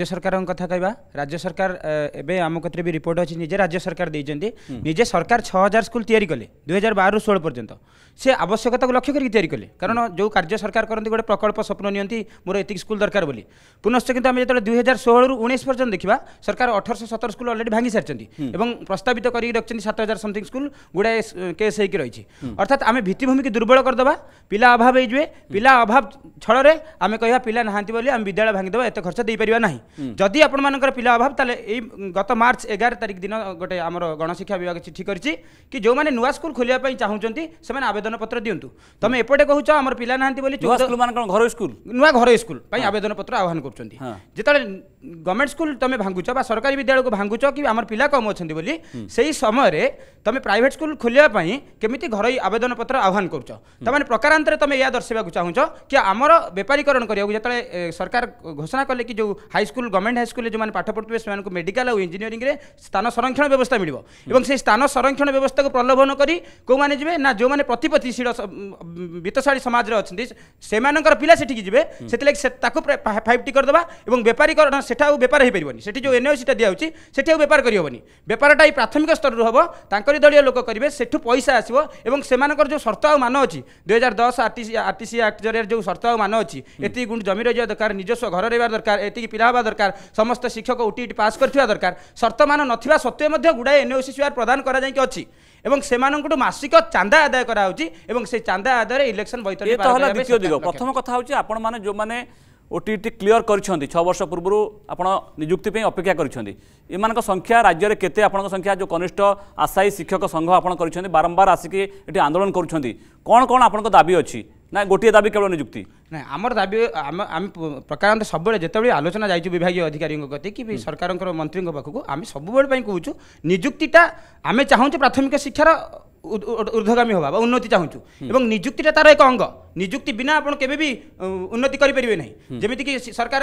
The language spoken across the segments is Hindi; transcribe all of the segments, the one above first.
राज्य सरकार कथा कहवा राज्य सरकार एवं आम कतरे भी रिपोर्ट अच्छी निजे राज्य सरकार देते निजे सरकार 6000 स्कूल या कले 2012 ରୁ 2016 पर्यंत से आवश्यकता को लक्ष्य करके कले कारण जो कार्य सरकार करती गोटे प्रकल्प स्वप्न नि मोर एति स्कूल दरकार बोली पुनश्च किंतु आम जो 2016 ରୁ 2019 पर्यंत देखा सरकार 1817 स्कूल अलरेडी भांगी सारी प्रस्तावित कर रखिंट 7000 समथिंग स्कूल गुड़ाए केस होकर रही अर्थात आम भित्तिभूमि की दुर्बल करदे पिला अभाव होजे पिला अभाव छड़े आम कह पिला नाँति बोली आम विद्यालय भांगीदे एत खर्च दे पार ना जदि आपण मानकर पिला अभाव ताले गत मार्च 11 तारीख दिन गोटे आमर गणशिक्षा विभाग चिठी करछि कि जो माने नुवा स्कूल खोलिया पई चाहुचंती सेमाने आवेदन पत्र दियंतु तमे एपटे कहूछ आमर पिला नाहंती बोली नुवा स्कूल मान कोन घर स्कूल नुवा घर स्कूल पई आवेदन पत्र आह्वान करचंती जेतले गवर्नमेंट स्कूल तमे भांगुछ बा सरकारी विद्यालय को भांगुछ कि आमर पिला कम अछंती बोली सेही समय रे तमे प्राइवेट स्कूल खोलिया पई केमिति घरई आवेदन पत्र आह्वान करछ त माने प्रकारांतर तमे या दर्शेबा को चाहुछ कि आमर व्यापारीकरण करिया जेतले सरकार घोषणा करले कि जो high school government high school जो माने पाठ पढ़ुवे से मेडिकल और इंजीनियरिंग रे स्थान संरक्षण व्यवस्था मिलिबो एवं से स्थान संरक्षण व्यवस्था को प्रलोभन करी को माने जिवे ना जो माने प्रतिपत्तिशील वित्तशाली समाज रे अछंती से मानकर पिला सेठी जिवे सेति लागि ताको 5T कर देबा एवं व्यापारीकरण सेठा व्यापार हे परिबनी सेठी जो एनओसी ता दिया होची सेठी व्यापार करी होबनी व्यापारटा प्राथमिक स्तर रु होबो तांकरी दलिय लोक करिवे सेठु पैसा आसीबो एवं से मानकर जो शर्त आ मान अछि 2010 आरटीसी एक्ट जरे जो शर्त आ मान अछि एति गुण जमीर जे दरकार निजस्व घर रेबार दरकार एति पिला हवा दरकार समस्त शिक्षक ओटीटी पास करथिबा दरकार शर्त मान नथिबा सत्वे मध्य गुडाए एनओसी स्वीकार प्रदान करा जाय कि अछि एवं सेमानंकटो मासिक चांदा आदाय करा होची एवं से चांदा आधार इलेक्शन बैतरी बार एतो द्वितीय दिगो प्रथम कथा होची आपण माने जो माने ओटीटी क्लियर करछंती 6 वर्ष पूर्व आपण नियुक्ति पे अपेक्षा करछंती एमानक संख्या राज्य रे केते आपण संख्या जो कनिष्ठ आशायी शिक्षक संघ आपण करछंती बारंबार आसीके एटी आंदोलन करछंती कोन कोन आपण दाबी अछि ना गोटे दाबी केवल नियुक्ति ना आमर दाबी आम प्रकार सब जिते आलोचना जाइए विभाग अधिकारी गति कि सरकार मंत्री पाखक आम सब कहूँ निजुक्तिटा आम चाहूँ प्राथमिक शिक्षार ऊर्धगामी होगा उन्नति चाहूँ निजुक्तिटा तार एक अंग निजुक्ति बिना आप भी उन्नति करें ना जमीक सरकार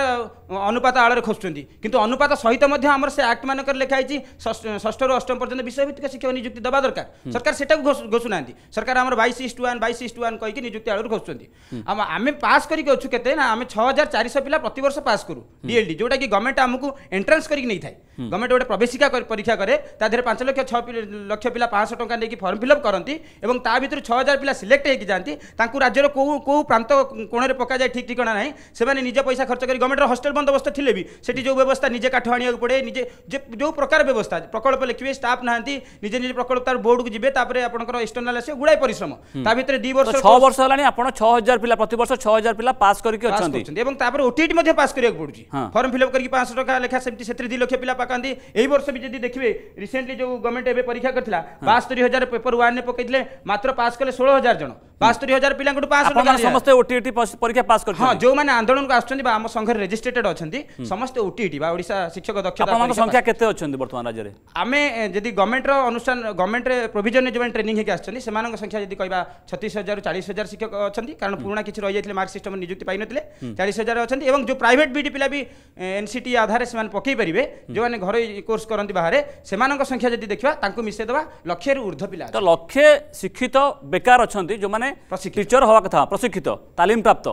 अनुपात आड़े खोजुंट कितु अनुपात सहित से आक्ट मानक लिखाई 6 ରୁ 8 पर्यटन विषयभित्तिक शिक्षक नियुक्ति देवा दरकार सरकार से घोषुना सरकार आम 22:1 कहीकि निजुक्ति आड़ खोजुँच आम पास करते ना आम 6400 पिला प्रतिवर्ष पास करूँ डीएलडी जोटा कि गवर्नमेंट आमको एंट्रांस करके नहीं था गवर्नमेंट गोटे प्रवेशिका परीक्षा करे तादेह 5 लक्ष पिला 500 टंका लेकिन फर्म फिलअप करती और ता भर 6000 पिला सिलेक्ट होकर जाती राज्यर कौ प्रांत कोणे पक जाए ठीक ठिकाना ना से निज पैसा खर्च कर गवर्नमेंट हॉस्टल बंदोबस्त थिले भी सेठी जो व्यवस्था निजे काठ आने पड़े निजे जो प्रकार व्यवस्था प्रकल्प लिखे स्टाफ ना निजे निजे प्रकल्प तार बोर्ड को जीवे आपंकर एक्सटर्नाल आस गुड़ाए परिश्रम ता भर 2 वर्ष 6 वर्ष होगा 6000 पिला प्रतिवर्ष 6000 पिला पास करके ओटीटी मध्य पास करिया पड़ुची फॉर्म फिलअप करके 500 टका लेखा सेमती से 2 लाख पिला पकांदी एई वर्ष भी जदी देखिबे रिसेंटली जो गवर्नमेंट एबे परीक्षा करथिला 72000 पेपर 1 ने पकैथिले मात्र पास कले 16000 जण 72000 पिला को पास करथिले समस्त ओटीटी परीक्षा पास करथिले हां जो माने आंदोलन को आछथि बा हम संघ रजिस्ट्रेटेड अछथि समस्त ओटीटी बा ओडिसा शिक्षक दक्षता आपन संख्या केते अछथि वर्तमान राज्य रे आमे जदी गवर्नमेंट रो अनुष्ठान गवर्नमेंट रे प्रोविजन ने जो ट्रेनिंग हेके आछथि सेमानक संख्या जदी कहबा 36000 रु 40000 शिक्षक अछथि कारण पुराना किछि रहि जायथिले मार्क सिस्टम नियुक्ति पाइ नथिले 40000 अछथि एवं जो प्राइवेट बीडी पिला भी एनसीटी आधार से माने पकई परिबे जो माने घर कोर्स करंती बाहर सेमानक संख्या जदी देखबा तांको मिसे देबा लक्षे रु ऊर्ध्व पिला तो लक्षे शिक्षित बेकार अछथि जो माने टीचर होवा कथा प्रशिक्षित तालीम प्राप्त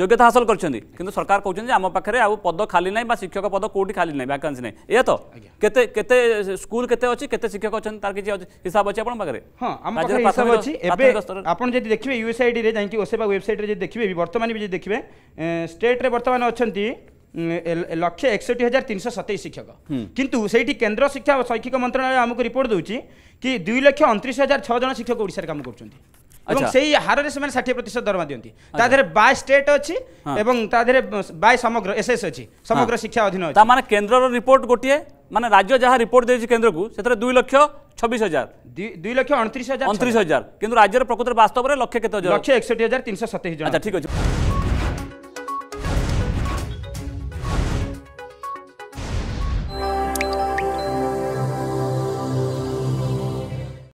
योग्यता हासिल करछथि किंतु सरकार कहउछन जे हम पाखरे आ पद खाली नै बा शिक्षक पद कोठी खाली नै वैकेंसी नै ए तो केते केते स्कूल केते अछि केते शिक्षक अछन तार के हिसाब अछि आपन पाखरे हां हम पाखरे हिसाब अछि एबे आपन जदि देखिबे यूएसआईडी रे जाई कि ओसेबा वेबसाइट रे जदि देखिबे वर्तमान भी जदि देखिबे स्टेट रे वर्तमान अछंती 1,61,327 शिक्षक किंतु सेठी केंद्र शिक्षा और शैक्षिक मंत्रालय हमको रिपोर्ट दूची कि 2,29,006 जन शिक्षक ओडिसा रे काम करछथि अच्छा। से ही हारे से 60% दरमा दिखती 22 स्टेट अच्छी समग्र एसएस अच्छी समग्र शिक्षा अधीन माने केंद्र रिपोर्ट गोटे माने राज्य जहाँ रिपोर्ट देछि केंद्र को सेतरे 2,26,000 2,29,000 किंतु राज्य प्रकृत वास्तव में लक्ष्य केते 1,61,327 जन अच्छा ठीक है।